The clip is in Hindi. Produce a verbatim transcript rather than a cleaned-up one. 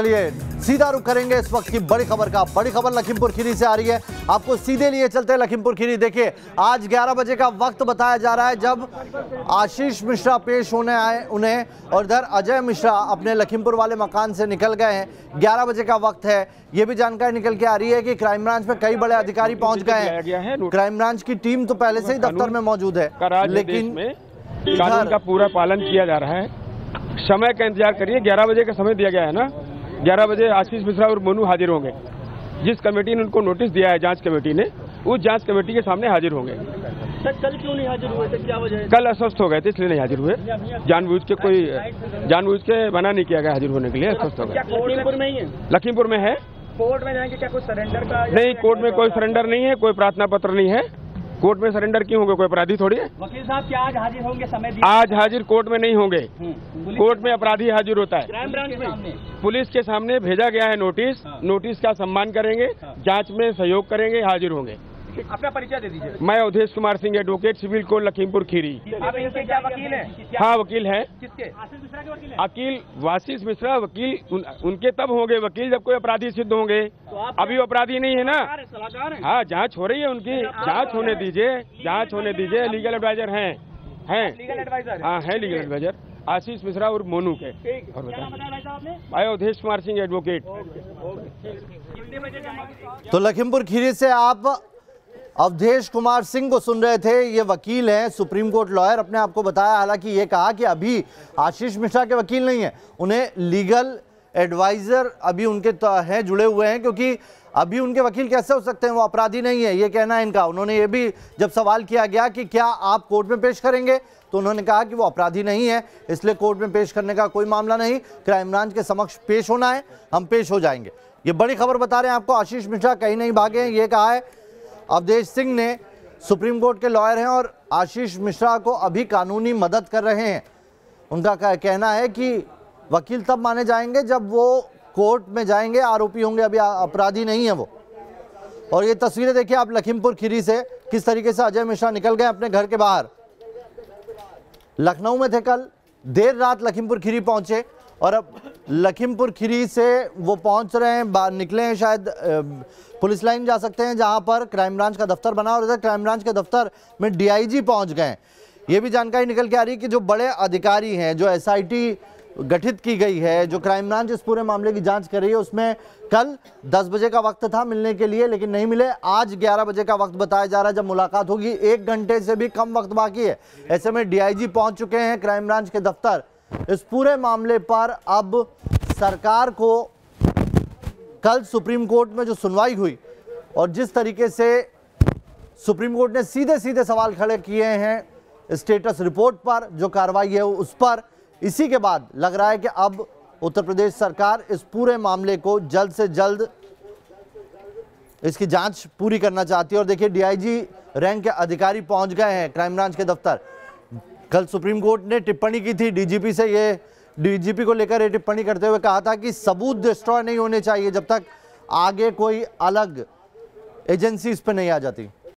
चलिए सीधा रुख करेंगे इस वक्त की बड़ी खबर का। बड़ी खबर लखीमपुर खीरी से आ रही है, आपको सीधे लिए चलते हैं लखीमपुर खीरी। देखिए आज ग्यारह बजे का वक्त बताया जा रहा है जब आशीष मिश्रा पेश होने आए उन्हें, और इधर अजय मिश्रा अपने लखीमपुर वाले मकान से निकल गए हैं। ग्यारह बजे का वक्त है। ये भी जानकारी निकल के आ रही है कि क्राइम ब्रांच में कई बड़े अधिकारी पहुंच गए हैं। क्राइम ब्रांच की टीम तो पहले से ही दफ्तर में मौजूद है, लेकिन कानून का पूरा पालन किया जा रहा है। समय का इंतजार करिए, ग्यारह बजे का समय दिया गया है ना। ग्यारह बजे आशीष मिश्रा और मनु हाजिर होंगे। जिस कमेटी ने उनको नोटिस दिया है, जांच कमेटी ने, उस जांच कमेटी के सामने हाजिर होंगे। सर कल क्यों नहीं हाजिर हुए थे, क्या वजह है? कल अस्वस्थ हो गए थे इसलिए नहीं हाजिर हुए। जानबूझ के कोई जानबूझ के मना नहीं किया गया हाजिर होने के लिए, अस्वस्थ हो गए। लखीमपुर में है, कोर्ट में जाएंगे क्या? कोई सरेंडर का? नहीं, कोर्ट में कोई सरेंडर नहीं है, कोई प्रार्थना पत्र नहीं है। कोर्ट में सरेंडर क्यों होंगे? कोई अपराधी थोड़ी है। वकील साहब क्या आज हाजिर होंगे? समय दिया, आज हाजिर कोर्ट में नहीं होंगे। कोर्ट में अपराधी हाजिर होता है। क्राइम ब्रांच में पुलिस के सामने भेजा गया है नोटिस। नोटिस का सम्मान करेंगे, जांच में सहयोग करेंगे, हाजिर होंगे। अपना परिचय दे दीजिए। मैं Awadhesh Kumar Singh, advocate civil court Lakhimpur Kheri. आप इनके क्या वकील हैं? हाँ वकील हैं। किसके? आशीष मिश्रा के वकील हैं। वकील आशीष मिश्रा वकील उन, उनके तब होंगे वकील जब कोई अपराधी सिद्ध होंगे। तो अभी अपराधी नहीं है ना। हाँ जांच हो रही है उनकी, जांच होने दीजिए, जांच होने दीजिए। लीगल एडवाइजर हैं, हैं लीगल एडवाइजर। हाँ है लीगल एडवाइजर आशीष मिश्रा और मोनू के। और बताइए, मैं अवधेश कुमार सिंह एडवोकेट। तो लखीमपुर खीरी से आप अवधेश कुमार सिंह को सुन रहे थे। ये वकील हैं, सुप्रीम कोर्ट लॉयर अपने आप को बताया। हालांकि ये कहा कि अभी आशीष मिश्रा के वकील नहीं है, उन्हें लीगल एडवाइज़र अभी उनके हैं, जुड़े हुए हैं, क्योंकि अभी उनके वकील कैसे हो सकते हैं, वो अपराधी नहीं है, ये कहना है इनका। उन्होंने ये भी जब सवाल किया गया कि क्या आप कोर्ट में पेश करेंगे, तो उन्होंने कहा कि वो अपराधी नहीं है, इसलिए कोर्ट में पेश करने का कोई मामला नहीं। क्राइम ब्रांच के समक्ष पेश होना है, हम पेश हो जाएंगे। ये बड़ी खबर बता रहे हैं आपको। आशीष मिश्रा कहीं नहीं भागे हैं, ये कहा है अवधेश सिंह ने। सुप्रीम कोर्ट के लॉयर हैं और आशीष मिश्रा को अभी कानूनी मदद कर रहे हैं। उनका कहना है कि वकील तब माने जाएंगे जब वो कोर्ट में जाएंगे, आरोपी होंगे, अभी अपराधी नहीं है वो। और ये तस्वीरें देखिए आप लखीमपुर खीरी से, किस तरीके से अजय मिश्रा निकल गए अपने घर के बाहर। लखनऊ में थे कल, देर रात लखीमपुर खीरी पहुंचे और अब लखीमपुर खीरी से वो पहुंच रहे हैं, बाहर निकले हैं, शायद पुलिस लाइन जा सकते हैं जहां पर क्राइम ब्रांच का दफ्तर बना। और इधर क्राइम ब्रांच के दफ्तर में डीआईजी पहुंच गए हैं। ये भी जानकारी निकल के आ रही है कि जो बड़े अधिकारी हैं, जो एसआईटी गठित की गई है, जो क्राइम ब्रांच इस पूरे मामले की जांच कर रही है, उसमें कल दस बजे का वक्त था मिलने के लिए, लेकिन नहीं मिले। आज ग्यारह बजे का वक्त बताया जा रहा है जब मुलाकात होगी। एक घंटे से भी कम वक्त बाकी है, ऐसे में डीआईजी पहुँच चुके हैं क्राइम ब्रांच के दफ्तर। इस पूरे मामले पर अब सरकार को, कल सुप्रीम कोर्ट में जो सुनवाई हुई और जिस तरीके से सुप्रीम कोर्ट ने सीधे सीधे सवाल खड़े किए हैं स्टेटस रिपोर्ट पर, जो कार्रवाई है उस पर, इसी के बाद लग रहा है कि अब उत्तर प्रदेश सरकार इस पूरे मामले को जल्द से जल्द इसकी जांच पूरी करना चाहती है। और देखिए डीआईजी रैंक के अधिकारी पहुंच गए हैं क्राइम ब्रांच के दफ्तर। कल सुप्रीम कोर्ट ने टिप्पणी की थी डीजीपी से, ये डीजीपी को लेकर ये टिप्पणी करते हुए कहा था कि सबूत डिस्ट्रॉय नहीं होने चाहिए जब तक आगे कोई अलग एजेंसी इस पर नहीं आ जाती।